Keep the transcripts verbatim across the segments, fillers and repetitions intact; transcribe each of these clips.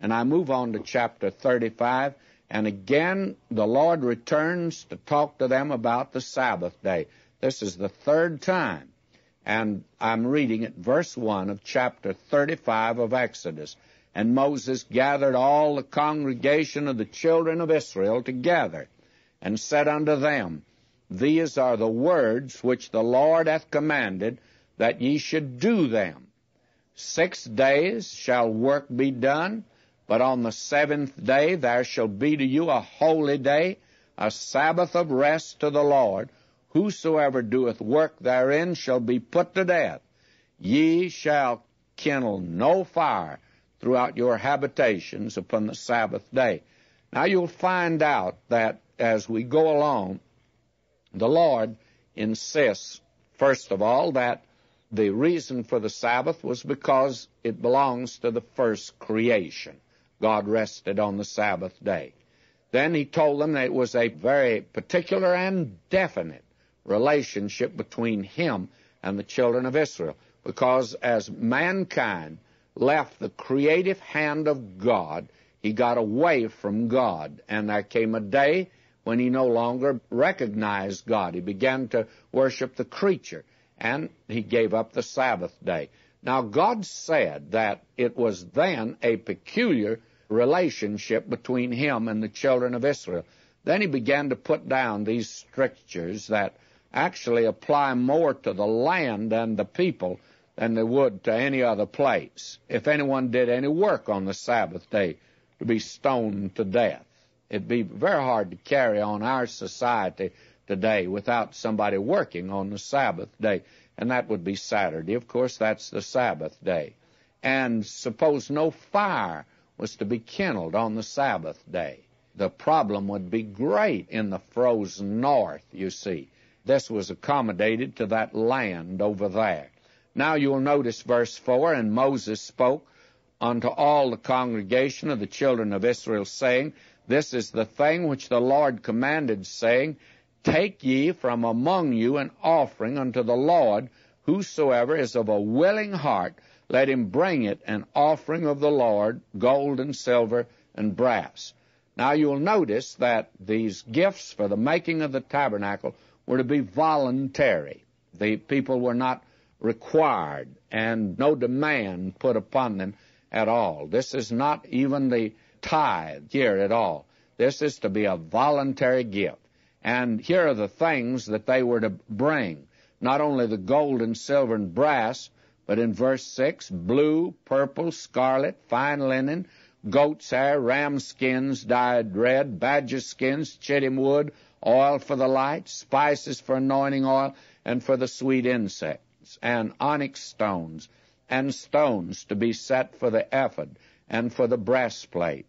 And I move on to chapter thirty-five, and again the Lord returns to talk to them about the Sabbath day. This is the third time, and I'm reading at verse one of chapter thirty-five of Exodus. And Moses gathered all the congregation of the children of Israel together, and said unto them, These are the words which the Lord hath commanded, that ye should do them. Six days shall work be done, but on the seventh day there shall be to you a holy day, a Sabbath of rest to the Lord. Whosoever doeth work therein shall be put to death. Ye shall kindle no fire throughout your habitations upon the Sabbath day. Now you'll find out that as we go along, the Lord insists, first of all, that the reason for the Sabbath was because it belongs to the first creation. God rested on the Sabbath day. Then he told them that it was a very particular and definite relationship between him and the children of Israel, because as mankind left the creative hand of God, he got away from God, and there came a day when he no longer recognized God. He began to worship the creature, and he gave up the Sabbath day. Now, God said that it was then a peculiar relationship between him and the children of Israel. Then he began to put down these strictures that actually apply more to the land and the people than they would to any other place. If anyone did any work on the Sabbath day, to be stoned to death. It'd be very hard to carry on our society today without somebody working on the Sabbath day, and that would be Saturday. Of course, that's the Sabbath day. And suppose no fire was to be kindled on the Sabbath day. The problem would be great in the frozen north, you see. This was accommodated to that land over there. Now you'll notice verse four, And Moses spoke unto all the congregation of the children of Israel, saying, This is the thing which the Lord commanded, saying, Take ye from among you an offering unto the Lord. Whosoever is of a willing heart, let him bring it, an offering of the Lord, gold and silver and brass. Now you'll notice that these gifts for the making of the tabernacle were to be voluntary. The people were not required, and no demand put upon them at all. This is not even the tithe here at all. This is to be a voluntary gift. And here are the things that they were to bring, not only the gold and silver and brass, but in verse six, blue, purple, scarlet, fine linen, goat's hair, ram skins dyed red, badger skins, chittim wood, oil for the light, spices for anointing oil, and for the sweet incense, and onyx stones, and stones to be set for the ephod, and for the breastplate.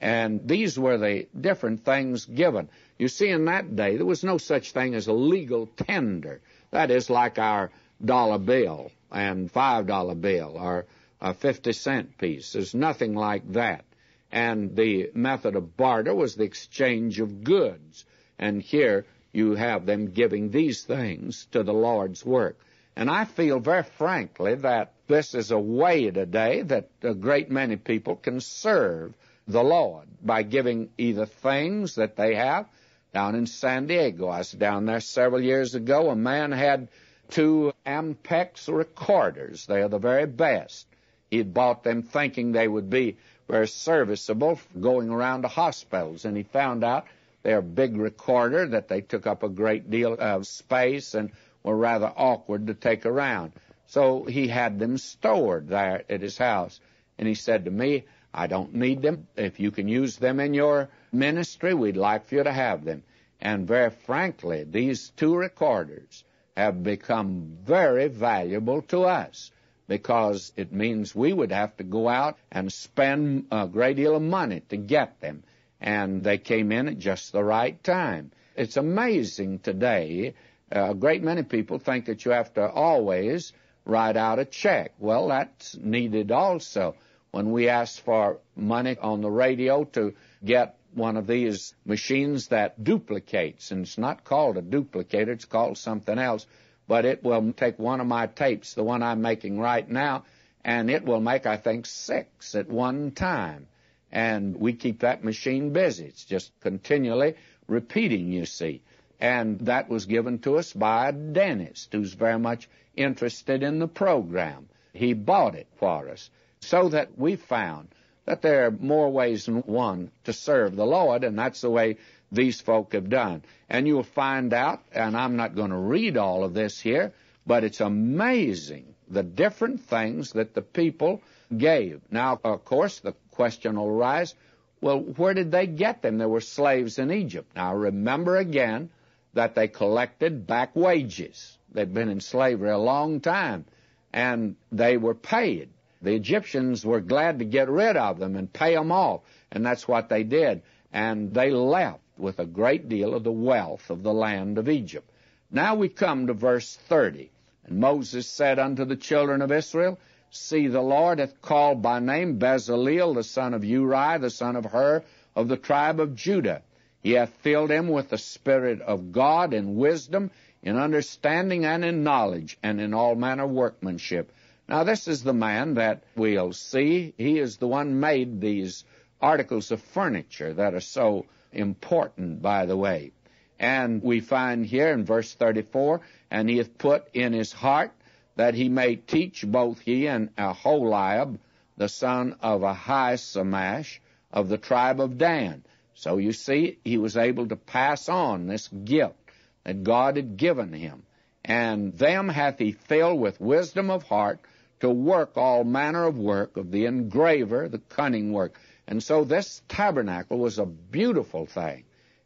And these were the different things given. You see, in that day, there was no such thing as a legal tender. That is like our dollar bill and five dollar bill or a fifty cent piece. There's nothing like that. And the method of barter was the exchange of goods. And here you have them giving these things to the Lord's work. And I feel very frankly that this is a way today that a great many people can serve the Lord by giving either things that they have. Down in San Diego, I was down there several years ago, a man had two Ampex recorders. They are the very best. He had bought them thinking they would be very serviceable for going around to hospitals, and he found out they're a big recorder, that they took up a great deal of space and were rather awkward to take around. So he had them stored there at his house. And he said to me, I don't need them. If you can use them in your ministry, we'd like for you to have them. And very frankly, these two recorders have become very valuable to us, because it means we would have to go out and spend a great deal of money to get them. And they came in at just the right time. It's amazing today. A great many people think that you have to always write out a check. Well, that's needed also. When we asked for money on the radio to get one of these machines that duplicates, and it's not called a duplicator, it's called something else, but it will take one of my tapes, the one I'm making right now, and it will make, I think, six at one time. And we keep that machine busy. It's just continually repeating, you see. And that was given to us by a dentist who's very much interested in the program. He bought it for us, so that we found that there are more ways than one to serve the Lord, and that's the way these folk have done. And you'll find out, and I'm not going to read all of this here, but it's amazing the different things that the people gave. Now, of course, the question will arise, well, where did they get them? There were slaves in Egypt. Now, remember again that they collected back wages. They've been in slavery a long time, and they were paid. The Egyptians were glad to get rid of them and pay them off, and that's what they did. And they left with a great deal of the wealth of the land of Egypt. Now we come to verse thirty. And Moses said unto the children of Israel, See, the Lord hath called by name Bezalel, the son of Uri, the son of Hur, of the tribe of Judah. He hath filled him with the Spirit of God in wisdom, in understanding, and in knowledge, and in all manner workmanship. Now, this is the man that we'll see. He is the one made these articles of furniture that are so important, by the way. And we find here in verse thirty-four, And he hath put in his heart that he may teach both he and Aholiab, the son of Ahisamash, of the tribe of Dan. So you see, he was able to pass on this gift that God had given him. And them hath he filled with wisdom of heart to work all manner of work, of the engraver, the cunning work. And so this tabernacle was a beautiful thing.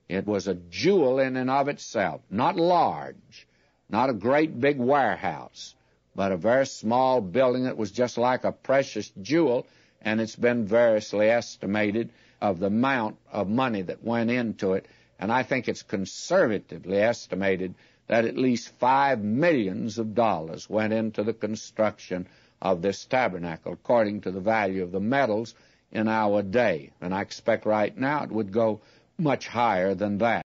It was a jewel in and of itself, not large, not a great big warehouse, but a very small building that was just like a precious jewel, and it's been variously estimated of the amount of money that went into it, and I think it's conservatively estimated that at least five millions of dollars went into the construction of this tabernacle, according to the value of the metals in our day. And I expect right now it would go much higher than that.